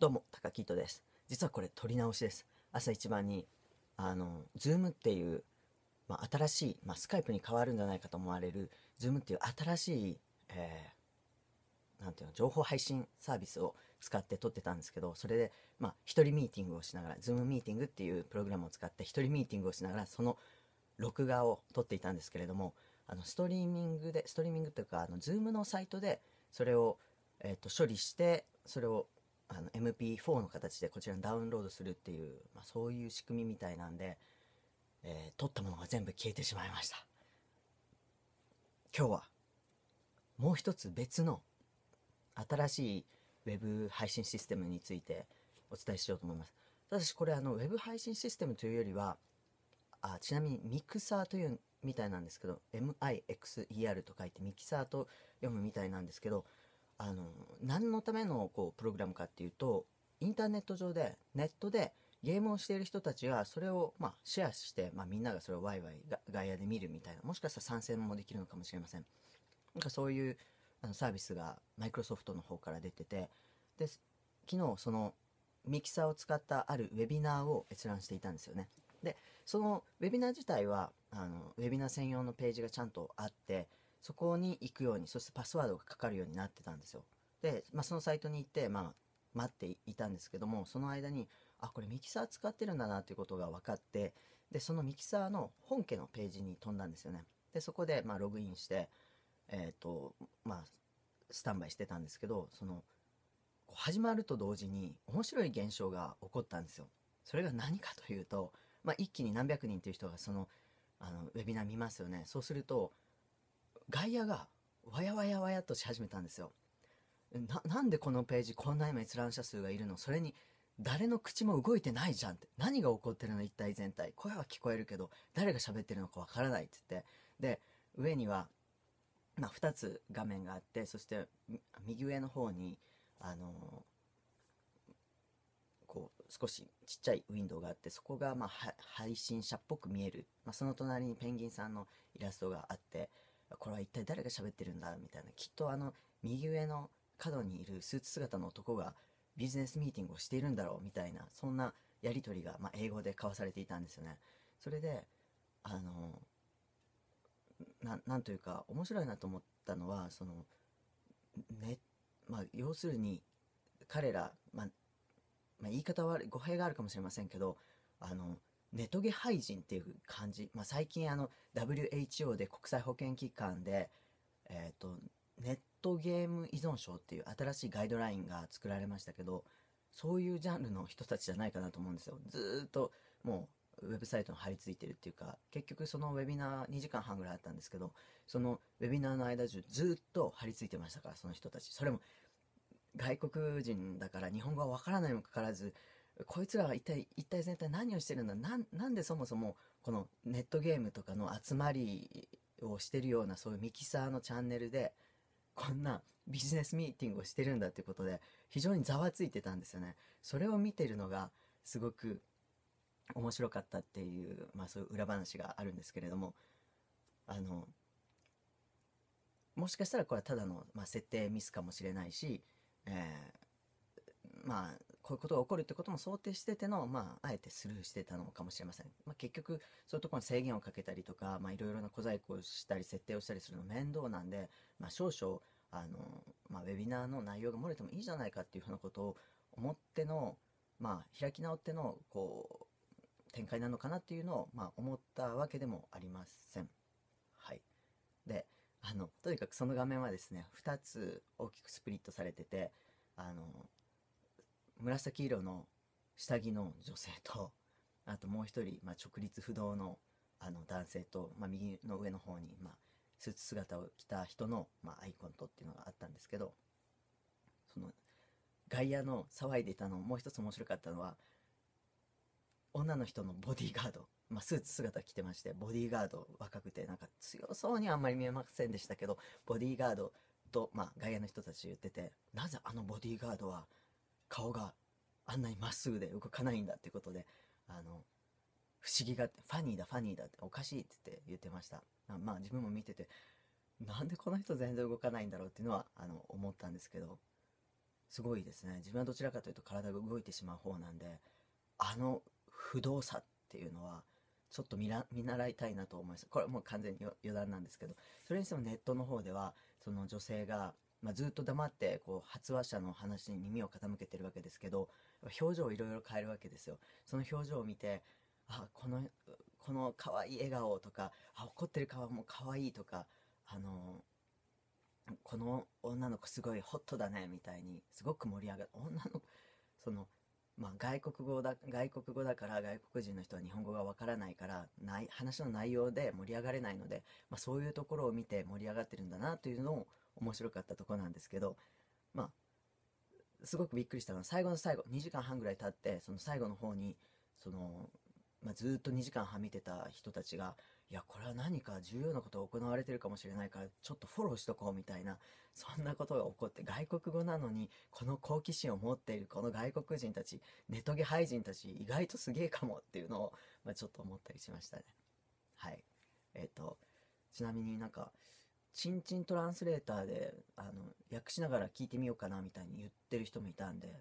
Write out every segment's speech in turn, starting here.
どうも、タカキートです。実はこれ撮り直しです。朝一番に、ズームっていう、新しい、スカイプに変わるんじゃないかと思われる、ズームっていう新しい、情報配信サービスを使って撮ってたんですけど、それで、一人ミーティングをしながら、ズームミーティングっていうプログラムを使って、一人ミーティングをしながら、その録画を撮っていたんですけれども、ストリーミングというか、ズームのサイトで、それを、処理して、それを、MP4 の形でこちらにダウンロードするっていう、そういう仕組みみたいなんで、撮ったものが全部消えてしまいました。今日はもう一つ別の新しい Web 配信システムについてお伝えしようと思います。ただしこれWeb 配信システムというよりは、ちなみにミクサーというみたいなんですけど、MIXER と書いてミキサーと読むみたいなんですけど、何のためのプログラムかっていうと、インターネット上でネットでゲームをしている人たちがそれをシェアして、みんながそれをワイワイ外野で見るみたいな、もしかしたら参戦もできるのかもしれません。なんかそういうサービスがマイクロソフトの方から出てて、で昨日そのミキサーを使ったあるウェビナーを閲覧していたんですよね。でそのウェビナー自体はウェビナー専用のページがちゃんとあって、そこに行くように、そしてパスワードがかかるようになってたんですよ。で、そのサイトに行って、待っていたんですけども、その間に、これミキサー使ってるんだなということが分かって、で、そのミキサーの本家のページに飛んだんですよね。で、そこで、ログインして、スタンバイしてたんですけど、始まると同時に、面白い現象が起こったんですよ。それが何かというと、一気に何百人という人が、ウェビナー見ますよね。そうすると、外野がわやわやわやとし始めたんですよ。なんでこのページこんな今閲覧者数がいるの、それに誰の口も動いてないじゃんって、何が起こってるの一体全体、声は聞こえるけど誰が喋ってるのかわからないって言って、で上には、2つ画面があって、そして右上の方に少しちっちゃいウィンドウがあって、そこが配信者っぽく見える、その隣にペンギンさんのイラストがあって、これは一体誰が喋ってるんだみたいな、きっと右上の角にいるスーツ姿の男がビジネスミーティングをしているんだろうみたいな、そんなやり取りが、英語で交わされていたんですよね。それでなんというか面白いなと思ったのは、要するに彼ら、言い方は語弊があるかもしれませんけど、ネトゲ廃人っていう感じ、最近WHO で国際保健機関で、ネットゲーム依存症っていう新しいガイドラインが作られましたけど、そういうジャンルの人たちじゃないかなと思うんですよ。ずーっともうウェブサイトに張り付いてるっていうか、結局そのウェビナー2時間半ぐらいあったんですけど、そのウェビナーの間中ずーっと張り付いてましたから、その人たち。それも外国人だから日本語はわからないにもかかわらず、こいつらは一体全体何をしてるんだ、なんでそもそもこのネットゲームとかの集まりをしてるような、そういうミキサーのチャンネルでこんなビジネスミーティングをしてるんだっていうことで、非常にざわついてたんですよね。それを見てるのがすごく面白かったっていう、そういう裏話があるんですけれども、もしかしたらこれはただの、設定ミスかもしれないし、こういうことが起こるってことも想定してての、あえてスルーしてたのかもしれません。結局そういうところに制限をかけたりとか、いろいろな小細工をしたり設定をしたりするの面倒なんで、少々ウェビナーの内容が漏れてもいいじゃないかっていうふうなことを思っての、開き直っての展開なのかなっていうのを、思ったわけでもありません。はい。でとにかくその画面はですね、2つ大きくスプリットされてて、紫色の下着の女性と、あともう一人、直立不動の、男性と、右の上の方に、スーツ姿を着た人の、アイコンとっていうのがあったんですけど、その外野の騒いでいたの、もう一つ面白かったのは、女の人のボディーガード、スーツ姿着てまして、ボディーガード、若くてなんか強そうにはあんまり見えませんでしたけど、ボディーガードと、外野の人たち言ってて、なぜボディーガードは顔があんなにまっすぐで動かないんだっていうことで、不思議がファニーだファニーだっておかしいって言ってました。自分も見てて、なんでこの人全然動かないんだろうっていうのは思ったんですけど、すごいですね。自分はどちらかというと体が動いてしまう方なんで、あの不動さっていうのはちょっと見習いたいなと思います。これもう完全に余談なんですけど、それにしてもネットの方ではその女性が、ずっと黙ってこう発話者の話に耳を傾けてるわけですけど、表情をいろいろ変えるわけですよ。その表情を見て、あ、この可愛い笑顔とか、あ、怒ってる顔も可愛いとか、この女の子すごいホットだねみたいにすごく盛り上がる。女のその、外国語だから外国人の人は日本語がわからないから話の内容で盛り上がれないので、そういうところを見て盛り上がってるんだなというのを面白かったところなんですけど、すごくびっくりしたのは最後の最後、2時間半ぐらい経ってその最後の方にその、ずっと2時間半見てた人たちが、いや、これは何か重要なことが行われてるかもしれないから、ちょっとフォローしとこうみたいな、そんなことが起こって、外国語なのにこの好奇心を持っているこの外国人たち、ネトゲ廃人たち、意外とすげえかもっていうのを、ちょっと思ったりしましたね。はい。ちなみになんか、チンチントランスレーターで、訳しながら聞いてみようかなみたいに言ってる人もいたんで、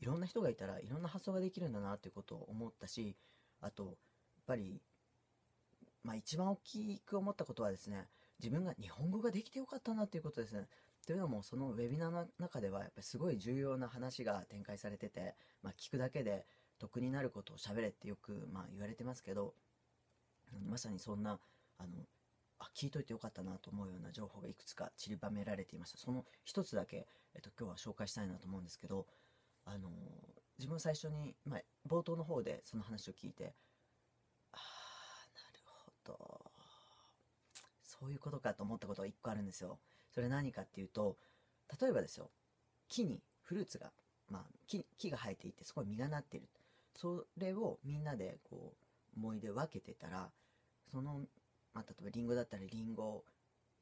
いろんな人がいたらいろんな発想ができるんだなっていうことを思ったし、あとやっぱり、一番大きく思ったことはですね、自分が日本語ができてよかったなっていうことですね。というのも、そのウェビナーの中ではやっぱりすごい重要な話が展開されてて、聞くだけで得になることを喋れってよく言われてますけど、まさにそんな聞いといてよかったなと思うような情報がいくつか散りばめられていました。その一つだけ、今日は紹介したいなと思うんですけど、自分最初に、冒頭の方でその話を聞いて、ああ、なるほど、そういうことかと思ったことが一個あるんですよ。それ何かっていうと、例えばですよ、木にフルーツが、木が生えていて、そこに実がなっている。それをみんなでこう思い出分けてたら、その例えばリンゴだったらリンゴ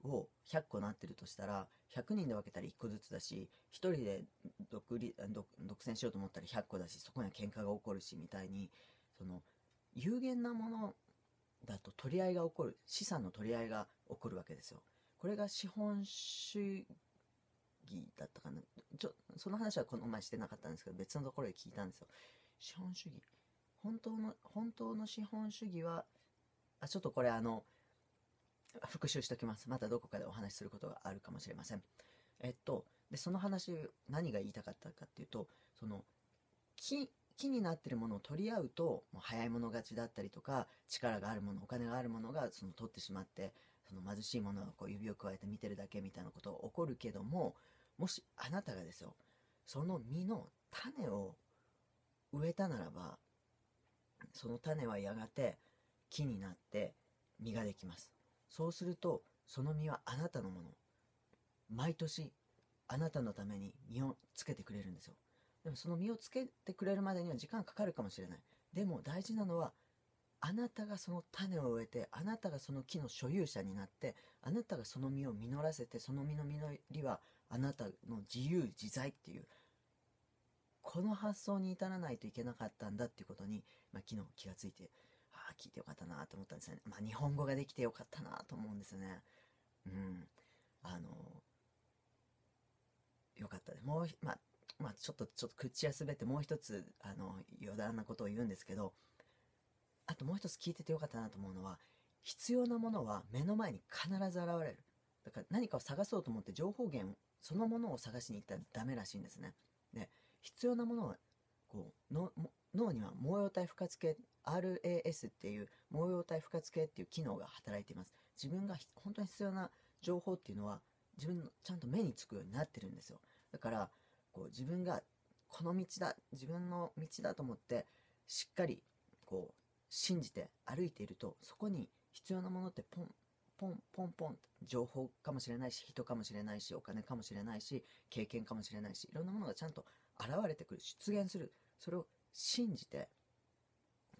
を100個なってるとしたら、100人で分けたら1個ずつだし、1人で独占しようと思ったら100個だし、そこには喧嘩が起こるしみたいに、その有限なものだと取り合いが起こる、資産の取り合いが起こるわけですよ。これが資本主義だったかな。その話はこの前してなかったんですけど、別のところで聞いたんですよ。資本主義、本当の資本主義は、ちょっとこれ復習しておきます。またどこかでお話しすることがあるかもしれません。で、その話、何が言いたかったかっていうと、その、木になってるものを取り合うと、もう早い者勝ちだったりとか、力があるもの、お金があるものが、取ってしまって、その貧しいものをこう指をくわえて見てるだけみたいなことが起こるけども、もしあなたがですよ、その実の種を植えたならば、その種はやがて木になって実ができます。そうすると、その実はあなたのもの。毎年、あなたのために実をつけてくれるんですよ。でもその実をつけてくれるまでには時間かかるかもしれない。でも大事なのは、あなたがその種を植えて、あなたがその木の所有者になって、あなたがその実を実らせて、その実の実りはあなたの自由自在っていう、この発想に至らないといけなかったんだっていうことに、昨日気がついて、聞いてよかったなと思ったんですよね。日本語ができてよかったなと思うんですよね。よかったです。もう、ちょっと口やすべて、もう一つ、余談なことを言うんですけど、あともう一つ聞いててよかったなと思うのは、必要なものは目の前に必ず現れる。だから何かを探そうと思って情報源、そのものを探しに行ったらダメらしいんですね。で、必要なものは、こう、脳には毛様体不活系、RAS っていう毛様体不活系っていう機能が働いています。自分が本当に必要な情報っていうのは自分のちゃんと目につくようになってるんですよ。だからこう自分がこの道だ、自分の道だと思ってしっかりこう信じて歩いていると、そこに必要なものってポンポンポンポンって情報かもしれないし、人かもしれないし、お金かもしれないし、経験かもしれないし、いろんなものがちゃんと現れてくる、出現する。それを信じて、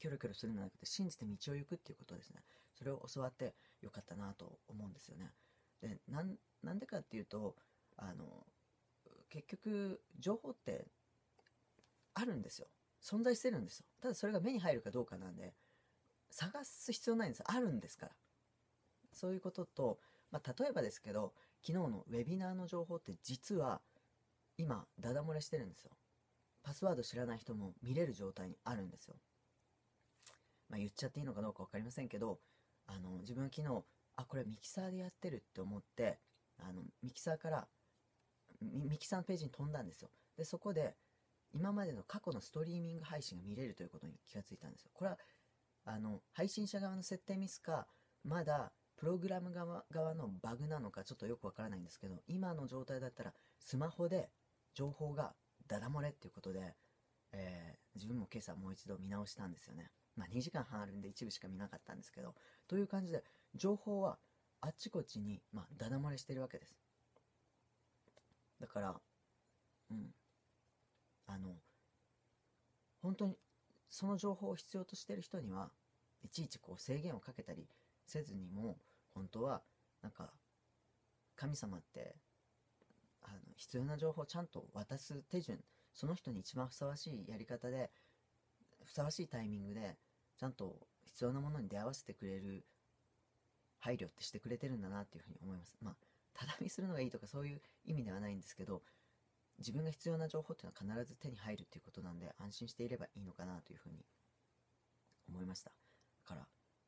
キョロキョロするんじゃなくて、信じて道を行くっていうことですね。それを教わってよかったなと思うんですよね。で、なんでかっていうと、結局情報ってあるんですよ。存在してるんですよ。ただそれが目に入るかどうかなんで、探す必要ないんです。あるんですから。そういうことと、例えばですけど、昨日のウェビナーの情報って実は今ダダ漏れしてるんですよ。パスワード知らない人も見れる状態にあるんですよ。まあ言っちゃっていいのかどうか分かりませんけど、自分は昨日、あ、これミキサーでやってるって思って、ミキサーから、ミキサーのページに飛んだんですよ。で、そこで、今までの過去のストリーミング配信が見れるということに気がついたんですよ。これは、配信者側の設定ミスか、まだ、プログラム側のバグなのか、ちょっとよくわからないんですけど、今の状態だったら、スマホで情報がダダ漏れっていうことで、自分も今朝もう一度見直したんですよね。まあ2時間半あるんで一部しか見なかったんですけど、という感じで、情報はあっちこっちに、まあ、ダダ漏れしてるわけです。だから、うん。本当に、その情報を必要としてる人には、いちいちこう制限をかけたりせずにも、本当は、なんか、神様って、必要な情報をちゃんと渡す手順、その人に一番ふさわしいやり方で、ふさわしいタイミングで、ちゃんと必要なものに出会わせてくれる配慮ってしてくれてるんだなっていうふうに思います。まあ、ただ見するのがいいとかそういう意味ではないんですけど、自分が必要な情報っていうのは必ず手に入るっていうことなんで、安心していればいいのかなというふうに思いました。だから、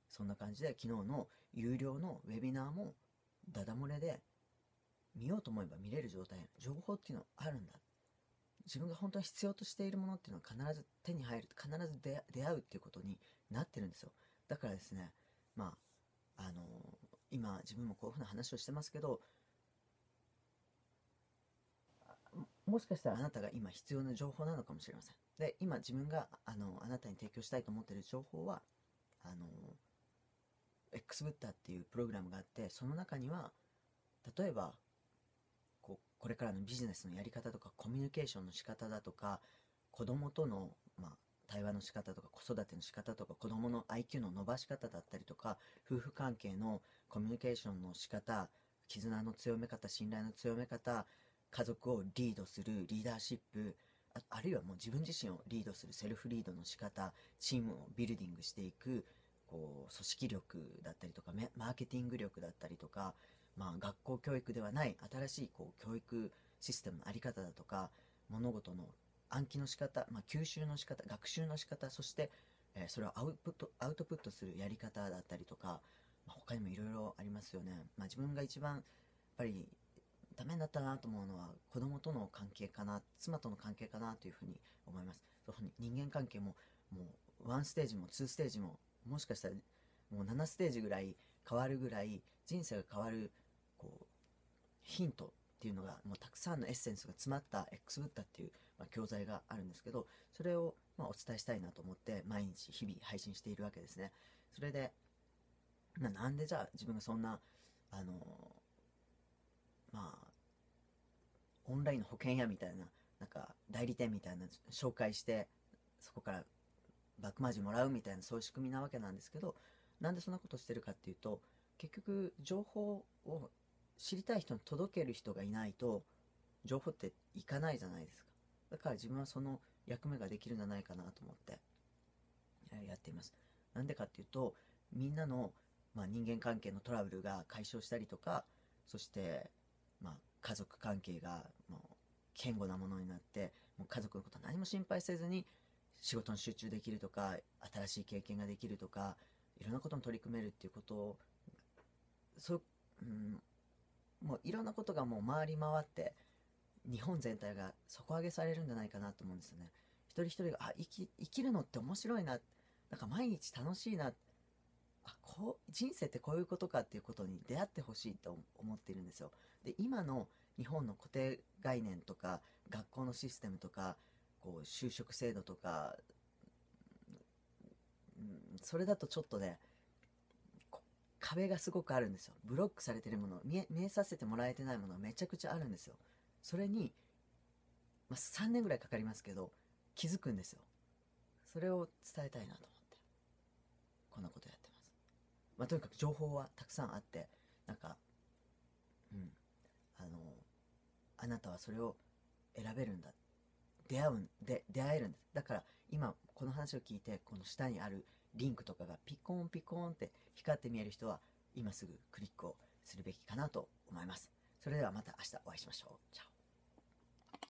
そんな感じで昨日の有料のウェビナーもダダ漏れで、見ようと思えば見れる状態、情報っていうのはあるんだ。自分が本当に必要としているものっていうのは必ず手に入る、必ず出会うっていうことになってるんですよ。だからですね、まあ、今自分もこういうふうな話をしてますけど、もしかしたらあなたが今必要な情報なのかもしれません。で、今自分があなたに提供したいと思っている情報は、X-Buddha っていうプログラムがあって、その中には、例えば、これからのビジネスのやり方とかコミュニケーションの仕方だとか子供との、まあ、対話の仕方とか子育ての仕方とか子供の IQ の伸ばし方だったりとか夫婦関係のコミュニケーションの仕方、絆の強め方、信頼の強め方、家族をリードするリーダーシップ、あるいはもう自分自身をリードするセルフリードの仕方、チームをビルディングしていく組織力だったりとかマーケティング力だったりとか、まあ、学校教育ではない新しい教育システムのあり方だとか物事の暗記の仕方、まあ、吸収の仕方、学習の仕方、そして、それをアウトプットするやり方だったりとか、まあ、他にもいろいろありますよね。まあ、自分が一番やっぱりダメになったなと思うのは子供との関係かな、妻との関係かなというふうに思います。そういうふうに人間関係ももう1ステージも2ステージももしかしたらもう7ステージぐらい変わるぐらい人生が変わるヒントっていうのがもうたくさんのエッセンスが詰まった X-Buddha っていう、まあ、教材があるんですけど、それを、まあ、お伝えしたいなと思って毎日日々配信しているわけですね。それで、まあ、なんでじゃあ自分がそんなまあオンラインの保険屋みたいななんか代理店みたいな紹介してそこからバックマージンもらうみたいなそういう仕組みなわけなんですけど、なんでそんなことしてるかっていうと、結局情報を知りたい人に届ける人がいないと情報っていかないじゃないですか。だから自分はその役目ができるんじゃないかなと思ってやっています。なんでかっていうと、みんなの、まあ、人間関係のトラブルが解消したりとか、そして、まあ、家族関係がもう堅固なものになってもう家族のことは何も心配せずに仕事に集中できるとか、新しい経験ができるとか、いろんなことに取り組めるっていうことを、もういろんなことがもう回り回って、日本全体が底上げされるんじゃないかなと思うんですよね。一人一人が、あ、生きるのって面白いな。なんか毎日楽しいな。あ、人生ってこういうことかっていうことに出会ってほしいと思っているんですよ。で、今の日本の固定概念とか、学校のシステムとか、就職制度とか、それだとちょっとね、壁がすごくあるんですよ。ブロックされてるもの、見えさせてもらえてないものがめちゃくちゃあるんですよ。それに、まあ、3年ぐらいかかりますけど、気づくんですよ。それを伝えたいなと思って、こんなことやってます。まあ、とにかく情報はたくさんあって、なんか、あなたはそれを選べるんだ。出会えるんです。だから今この話を聞いてこの下にあるリンクとかがピコーンピコーンって光って見える人は今すぐクリックをするべきかなと思います。それではまた明日お会いしましょう。チャオ。